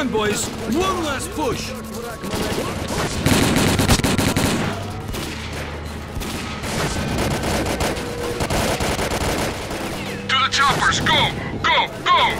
on, boys. One last push. To the choppers, go! Go! Go!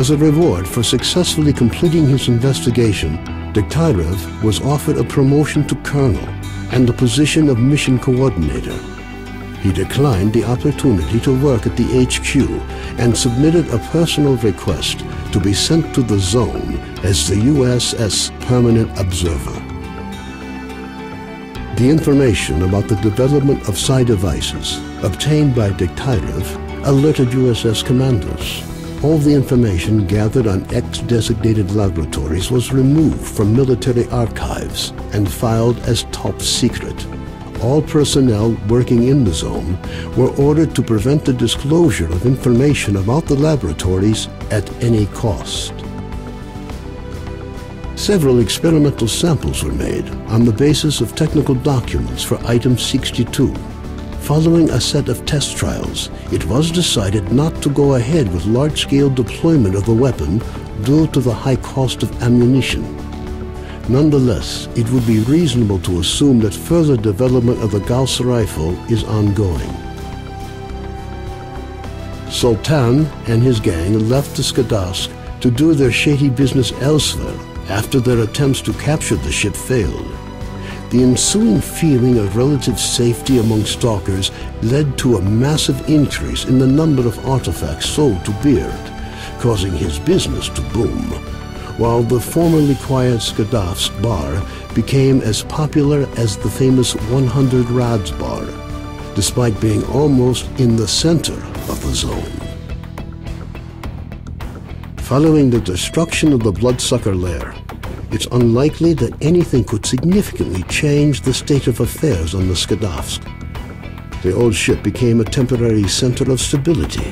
As a reward for successfully completing his investigation, Diktyrev was offered a promotion to colonel and the position of mission coordinator. He declined the opportunity to work at the HQ and submitted a personal request to be sent to the zone as the USS permanent observer. The information about the development of psi devices obtained by Diktyrev alerted USS commandos. All the information gathered on X-designated laboratories was removed from military archives and filed as top secret. All personnel working in the zone were ordered to prevent the disclosure of information about the laboratories at any cost. Several experimental samples were made on the basis of technical documents for Item 62. Following a set of test trials, it was decided not to go ahead with large-scale deployment of the weapon due to the high cost of ammunition. Nonetheless, it would be reasonable to assume that further development of the Gauss rifle is ongoing. Sultan and his gang left the Skadovsk to do their shady business elsewhere after their attempts to capture the ship failed. The ensuing feeling of relative safety among stalkers led to a massive increase in the number of artifacts sold to Beard, causing his business to boom, while the formerly quiet Skadovsk bar became as popular as the famous 100 Rads bar, despite being almost in the center of the zone. Following the destruction of the Bloodsucker Lair, it's unlikely that anything could significantly change the state of affairs on the Skadovsk. The old ship became a temporary center of stability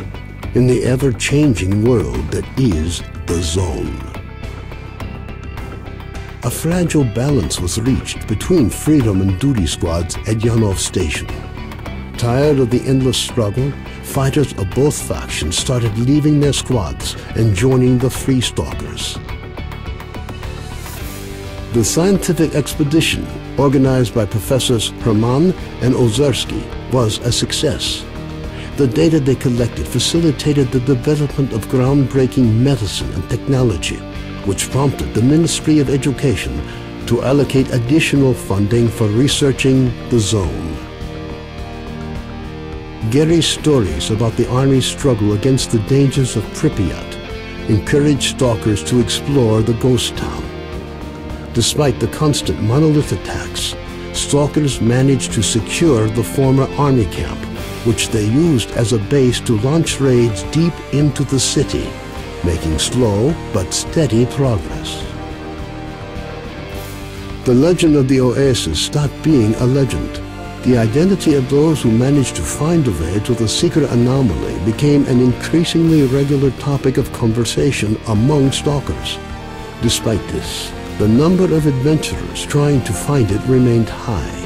in the ever-changing world that is the Zone. A fragile balance was reached between freedom and duty squads at Yanov Station. Tired of the endless struggle, fighters of both factions started leaving their squads and joining the Freestalkers. The scientific expedition, organized by Professors Herman and Ozerski, was a success. The data they collected facilitated the development of groundbreaking medicine and technology, which prompted the Ministry of Education to allocate additional funding for researching the zone. Gary's stories about the Army's struggle against the dangers of Pripyat encouraged stalkers to explore the ghost town. Despite the constant Monolith attacks, stalkers managed to secure the former army camp, which they used as a base to launch raids deep into the city, making slow but steady progress. The legend of the Oasis stopped being a legend. The identity of those who managed to find a way to the secret anomaly became an increasingly regular topic of conversation among stalkers. Despite this, the number of adventurers trying to find it remained high,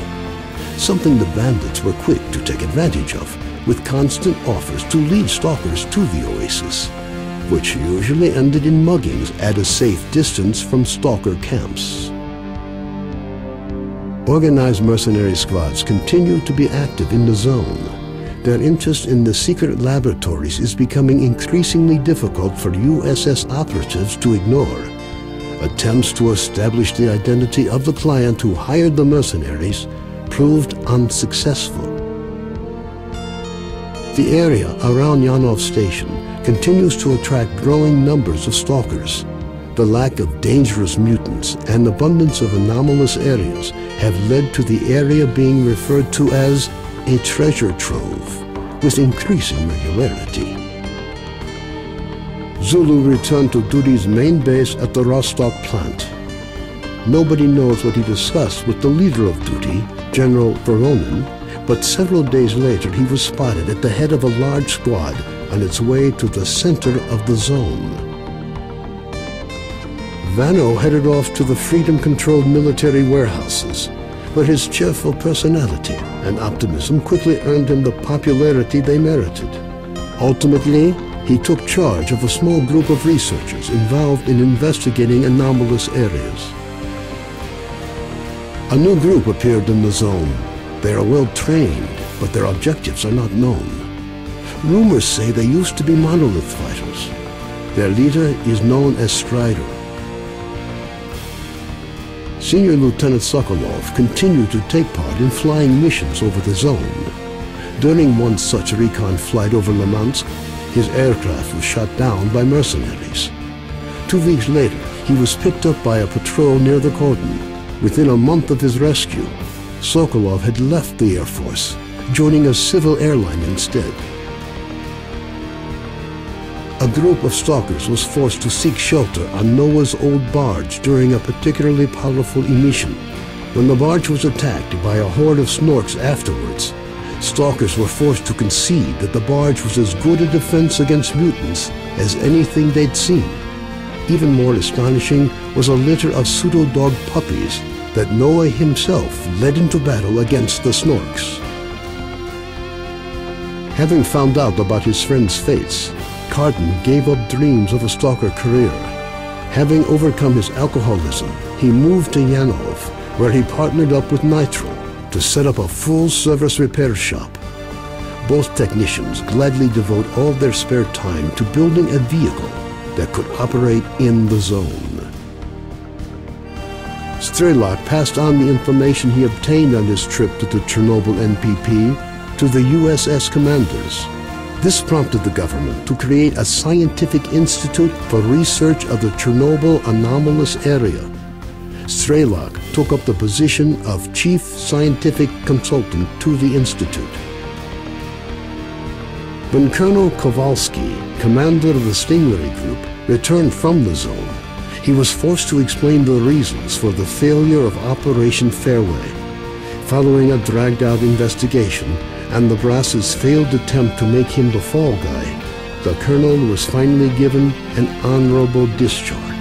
something the bandits were quick to take advantage of, with constant offers to lead stalkers to the Oasis, which usually ended in muggings at a safe distance from stalker camps. Organized mercenary squads continue to be active in the zone. Their interest in the secret laboratories is becoming increasingly difficult for USS operatives to ignore. Attempts to establish the identity of the client who hired the mercenaries proved unsuccessful. The area around Yanov Station continues to attract growing numbers of stalkers. The lack of dangerous mutants and abundance of anomalous areas have led to the area being referred to as a treasure trove with increasing regularity. Zulu returned to duty's main base at the Rostock plant. Nobody knows what he discussed with the leader of duty, General Voronin, but several days later he was spotted at the head of a large squad on its way to the center of the zone. Vano headed off to the freedom-controlled military warehouses, but his cheerful personality and optimism quickly earned him the popularity they merited. Ultimately, he took charge of a small group of researchers involved in investigating anomalous areas. A new group appeared in the zone. They are well trained, but their objectives are not known. Rumors say they used to be Monolith fighters. Their leader is known as Strider. Senior Lieutenant Sokolov continued to take part in flying missions over the zone. During one such recon flight over Lamansk, his aircraft was shot down by mercenaries. 2 weeks later, he was picked up by a patrol near the cordon. Within a month of his rescue, Sokolov had left the Air Force, joining a civil airline instead. A group of stalkers was forced to seek shelter on Noah's old barge during a particularly powerful emission. When the barge was attacked by a horde of Snorks afterwards, stalkers were forced to concede that the barge was as good a defense against mutants as anything they'd seen. Even more astonishing was a litter of pseudo-dog puppies that Noah himself led into battle against the Snorks. Having found out about his friends' fates, Carton gave up dreams of a stalker career. Having overcome his alcoholism, he moved to Yanov, where he partnered up with Nitro to set up a full-service repair shop. Both technicians gladly devote all their spare time to building a vehicle that could operate in the zone. Strelok passed on the information he obtained on his trip to the Chernobyl NPP to the USS commanders. This prompted the government to create a scientific institute for research of the Chernobyl anomalous area. Strelok took up the position of chief scientific consultant to the institute. When Colonel Kowalski, commander of the Stingray Group, returned from the zone, he was forced to explain the reasons for the failure of Operation Fairway. Following a dragged-out investigation and the brass's failed attempt to make him the fall guy, the colonel was finally given an honorable discharge.